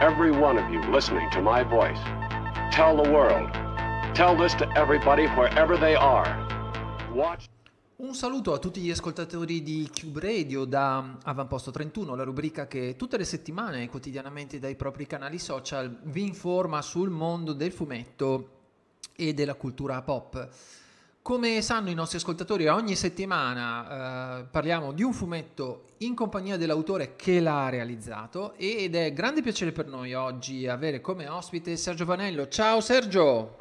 every one of you listening to my voice. Tell the world. Tell this to everybody wherever they are. Watch. Un saluto a tutti gli ascoltatori di Cube Radio da Avamposto 31, la rubrica che tutte le settimane quotidianamente dai propri canali social vi informa sul mondo del fumetto e della cultura pop. Come sanno i nostri ascoltatori, ogni settimana parliamo di un fumetto in compagnia dell'autore che l'ha realizzato, ed è grande piacere per noi oggi avere come ospite Sergio Vanello. Ciao Sergio!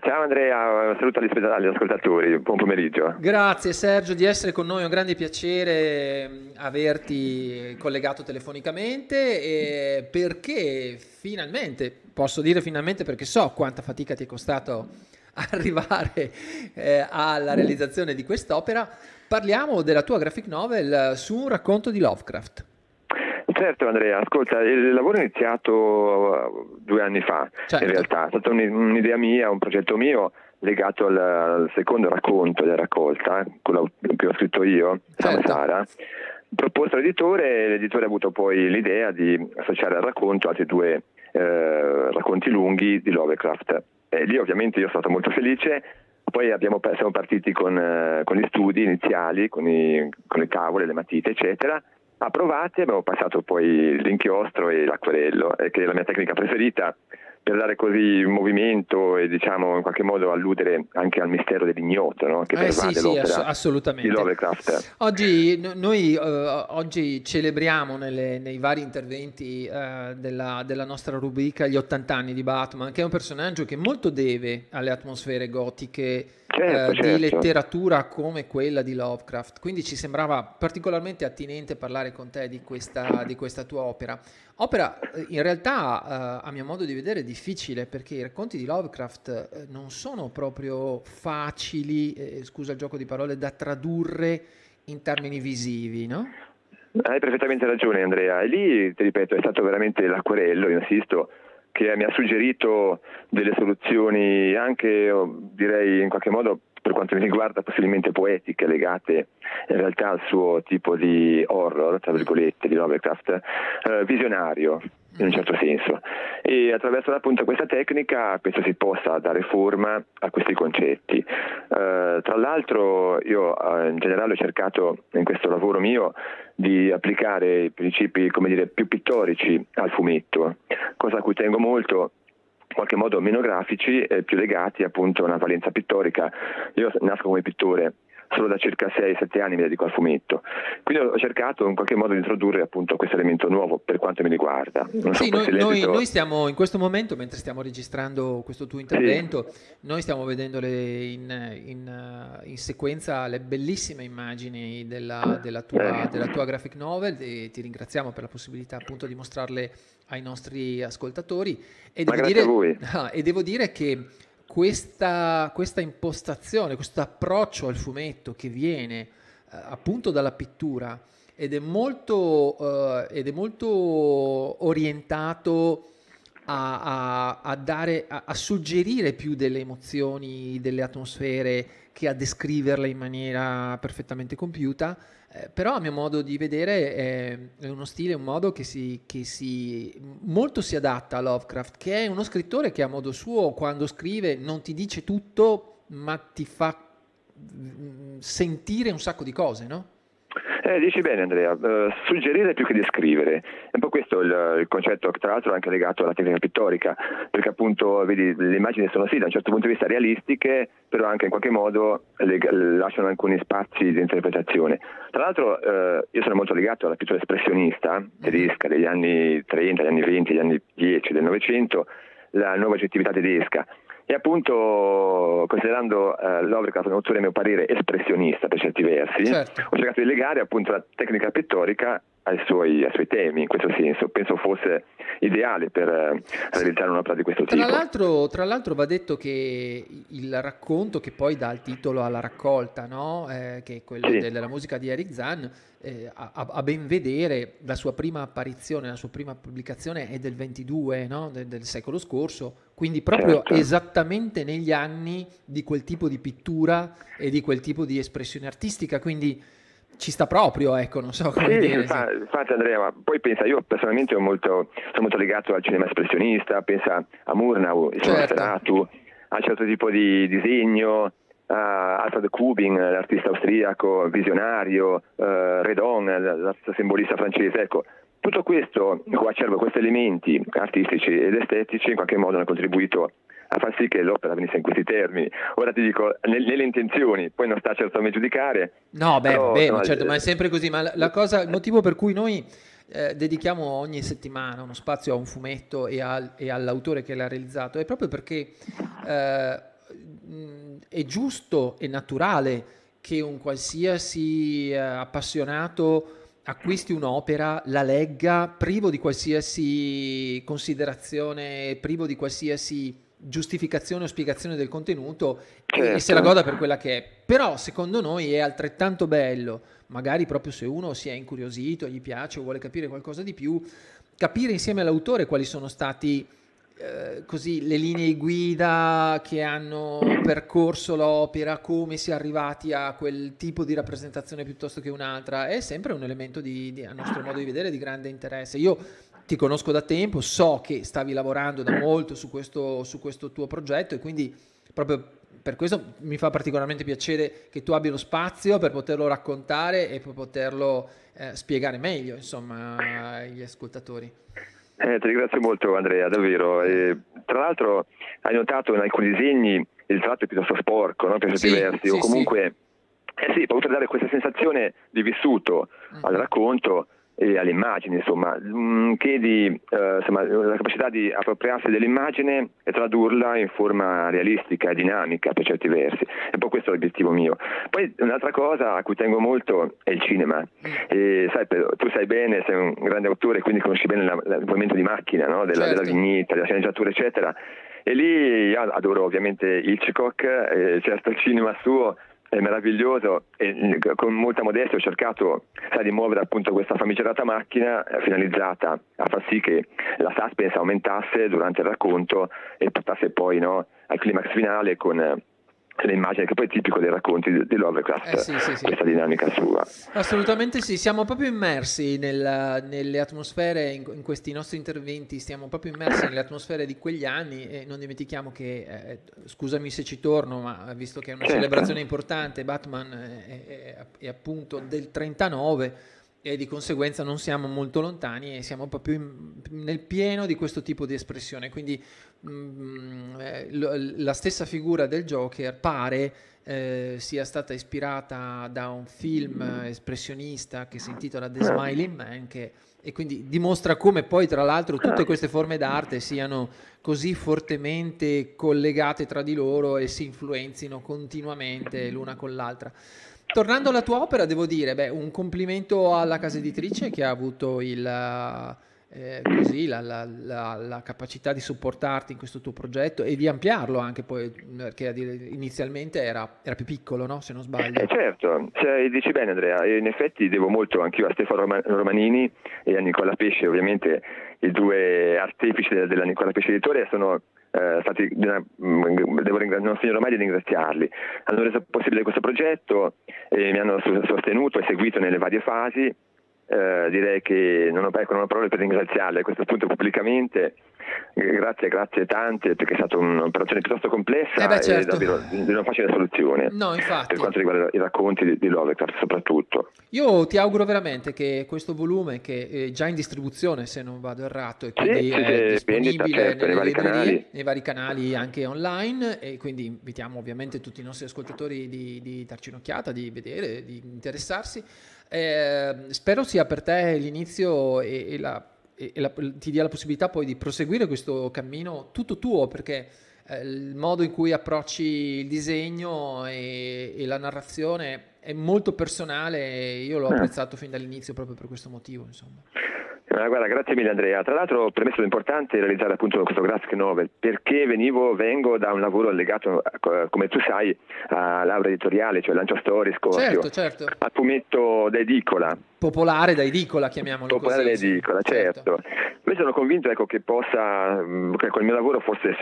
Ciao Andrea, saluto agli ascoltatori, buon pomeriggio. Grazie Sergio di essere con noi, è un grande piacere averti collegato telefonicamente, e perché finalmente, posso dire finalmente perché so quanta fatica ti è costato arrivare alla realizzazione di quest'opera, parliamo della tua graphic novel su un racconto di Lovecraft. Certo Andrea, ascolta, il lavoro è iniziato 2 anni fa, certo. In realtà è stata un'idea mia, un progetto mio legato al secondo racconto della raccolta, quello che ho scritto io, certo. Sara, proposto all'editore, l'editore ha avuto poi l'idea di associare al racconto altri 2 racconti lunghi di Lovecraft, e lì ovviamente io sono stato molto felice. Poi siamo partiti con gli studi iniziali, con le tavole, le matite eccetera, approvate, abbiamo passato poi l'inchiostro e l'acquerello, che è la mia tecnica preferita per dare così movimento e diciamo in qualche modo alludere anche al mistero dell'ignoto, no? Che pervade l'opera assolutamente. Di Lovecraft. Oggi noi oggi celebriamo nei vari interventi della nostra rubrica gli 80 anni di Batman, che è un personaggio che molto deve alle atmosfere gotiche, certo. Di letteratura come quella di Lovecraft, quindi ci sembrava particolarmente attinente parlare con te di questa tua opera in realtà a mio modo di vedere difficile, perché i racconti di Lovecraft non sono proprio facili, scusa il gioco di parole, da tradurre in termini visivi, no? Hai perfettamente ragione Andrea, e lì ti ripeto è stato veramente l'acquerello, insisto, che mi ha suggerito delle soluzioni anche, direi in qualche modo per quanto mi riguarda, possibilmente poetiche, legate in realtà al suo tipo di horror, tra virgolette, di Lovecraft, visionario in un certo senso, e attraverso appunto questa tecnica penso si possa dare forma a questi concetti. Tra l'altro io in generale ho cercato in questo lavoro mio di applicare i principi, come dire, più pittorici al fumetto, cosa a cui tengo molto, in qualche modo meno grafici e più legati appunto a una valenza pittorica. Io nasco come pittore, solo da circa 6-7 anni mi dedico al fumetto, quindi ho cercato in qualche modo di introdurre appunto questo elemento nuovo per quanto mi riguarda. Sì, noi stiamo in questo momento, mentre stiamo registrando questo tuo intervento, sì. Noi stiamo vedendo in sequenza le bellissime immagini della tua graphic novel, e ti ringraziamo per la possibilità appunto di mostrarle ai nostri ascoltatori, e devo dire che questa impostazione, questo approccio al fumetto che viene appunto dalla pittura ed è molto orientato a suggerire più delle emozioni, delle atmosfere, che a descriverle in maniera perfettamente compiuta, però a mio modo di vedere è uno stile, un modo che si molto si adatta a Lovecraft, che è uno scrittore che a modo suo quando scrive non ti dice tutto, ma ti fa sentire un sacco di cose, no? Dici bene Andrea, suggerire più che descrivere, è un po' questo il concetto, tra l'altro anche legato alla tecnica pittorica, perché appunto vedi, le immagini sono sì da un certo punto di vista realistiche, però anche in qualche modo lasciano alcuni spazi di interpretazione. Tra l'altro io sono molto legato alla pittura espressionista tedesca degli anni 30, gli anni 20, gli anni 10 del Novecento, la nuova oggettività tedesca. E appunto, considerando Lovecraft un autore, a mio parere, espressionista per certi versi, certo. Ho cercato di legare appunto la tecnica pittorica ai suoi temi, in questo senso. Penso fosse ideale per realizzare un'opera di questo tipo. Tra l'altro va detto che il racconto che poi dà il titolo alla raccolta, no? Che è quello sì. della musica di Enrich Zann, a ben vedere la sua prima apparizione, la sua prima pubblicazione è del 22, no? del secolo scorso, quindi proprio certo. Esattamente negli anni di quel tipo di pittura e di quel tipo di espressione artistica, quindi ci sta proprio, ecco, non so come dire. Infatti Andrea, ma poi pensa, io personalmente sono molto legato al cinema espressionista, pensa a Murnau, a un certo tipo di disegno, a Alfred Kubin, l'artista austriaco, visionario, Redon, l'artista simbolista francese, ecco. Tutto questo, acerbo, questi elementi artistici ed estetici in qualche modo hanno contribuito a far sì che l'opera venisse in questi termini. Ora ti dico, nelle intenzioni, poi non sta certo a me giudicare. No, ma è sempre così. Ma la cosa, il motivo per cui noi dedichiamo ogni settimana uno spazio a un fumetto e all'autore che l'ha realizzato è proprio perché è giusto e naturale che un qualsiasi appassionato acquisti un'opera, la legga, privo di qualsiasi considerazione, privo di qualsiasi giustificazione o spiegazione del contenuto, certo, e se la goda per quella che è. Però secondo noi è altrettanto bello, magari proprio se uno si è incuriosito, gli piace o vuole capire qualcosa di più, capire insieme all'autore quali sono stati così le linee guida che hanno percorso l'opera, come si è arrivati a quel tipo di rappresentazione piuttosto che un'altra, è sempre un elemento a nostro modo di vedere di grande interesse. Io ti conosco da tempo, so che stavi lavorando da molto su questo tuo progetto e quindi proprio per questo mi fa particolarmente piacere che tu abbia lo spazio per poterlo raccontare e per poterlo spiegare meglio, insomma, agli ascoltatori. Ti ringrazio molto Andrea, davvero. Tra l'altro hai notato in alcuni disegni il tratto è piuttosto sporco, no? Per certi versi, o comunque proprio per dare questa sensazione di vissuto al racconto e alle immagini, insomma, la capacità di appropriarsi dell'immagine e tradurla in forma realistica e dinamica per certi versi. E poi questo è l'obiettivo mio. Poi un'altra cosa a cui tengo molto è il cinema. E, sai, tu sai bene, sei un grande autore, quindi conosci bene il movimento di macchina, no? Della vignetta, della sceneggiatura, eccetera. E lì io adoro ovviamente Hitchcock, certo il cinema suo è meraviglioso e con molta modestia ho cercato di muovere appunto questa famigerata macchina finalizzata a far sì che la suspense aumentasse durante il racconto e portasse poi al climax finale con le immagini, che poi è tipico dei racconti di Lovecraft, questa dinamica sua. Assolutamente sì, siamo proprio immersi nelle atmosfere, in questi nostri interventi stiamo proprio immersi nelle atmosfere di quegli anni e non dimentichiamo che, scusami se ci torno, ma visto che è una celebrazione importante, Batman è appunto del 39 e di conseguenza non siamo molto lontani e siamo proprio nel pieno di questo tipo di espressione, quindi la stessa figura del Joker pare sia stata ispirata da un film espressionista che si intitola The Smiling Man, e quindi dimostra come poi tra l'altro tutte queste forme d'arte siano così fortemente collegate tra di loro e si influenzino continuamente l'una con l'altra. Tornando alla tua opera, devo dire un complimento alla casa editrice che ha avuto la capacità di supportarti in questo tuo progetto e di ampliarlo anche poi, perché inizialmente era più piccolo, no? Se non sbaglio. Certo, dici bene Andrea, in effetti devo molto anch'io a Stefano Romanini e a Nicola Pesce, ovviamente i due artefici della Nicola Pesce Editore sono stati, non finirò mai di ringraziarli. Hanno reso possibile questo progetto e mi hanno sostenuto e seguito nelle varie fasi. Direi che non ho parole per ringraziarle a questo punto pubblicamente. Grazie tante, perché è stata un'operazione piuttosto complessa e davvero di una facile soluzione, infatti, per quanto riguarda i racconti di Lovecraft soprattutto. Io ti auguro veramente che questo volume, che è già in distribuzione se non vado errato e quindi è disponibile nei vari canali anche online, e quindi invitiamo ovviamente tutti i nostri ascoltatori di darci un'occhiata, di vedere, di interessarsi. Spero sia per te l'inizio e ti dia la possibilità poi di proseguire questo cammino tutto tuo, perché il modo in cui approcci il disegno e la narrazione è molto personale e io l'ho apprezzato fin dall'inizio proprio per questo motivo, insomma. Guarda, grazie mille Andrea. Tra l'altro per me è stato importante realizzare appunto questo graphic novel perché vengo da un lavoro legato, come tu sai, all'aula editoriale, cioè Lancia Storie, Scorpio, certo. Al fumetto da edicola. Popolare da edicola, chiamiamolo popolare così. Popolare da edicola, certo. Io sono convinto, ecco, che possa, che con il mio lavoro forse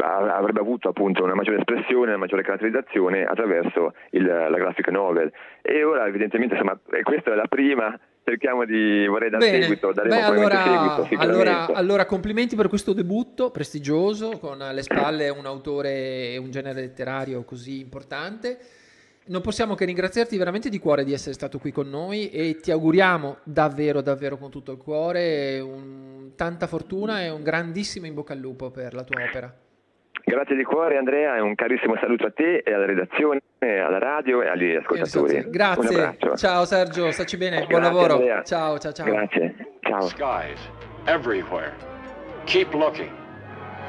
avrebbe avuto appunto una maggiore espressione, una maggiore caratterizzazione attraverso la graphic novel. E ora evidentemente, insomma, questa è la prima. Cerchiamo di, vorrei dare seguito, allora complimenti per questo debutto prestigioso, con alle spalle un autore e un genere letterario così importante. Non possiamo che ringraziarti veramente di cuore di essere stato qui con noi e ti auguriamo davvero davvero con tutto il cuore tanta fortuna e un grandissimo in bocca al lupo per la tua opera. Grazie di cuore Andrea e un carissimo saluto a te e alla redazione, alla radio e agli ascoltatori. Grazie, ciao Sergio, staci bene, buon lavoro. Andrea. Ciao, ciao, ciao. Grazie, ciao. Skies, everywhere. Keep looking.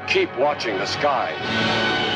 Keep watching the skies.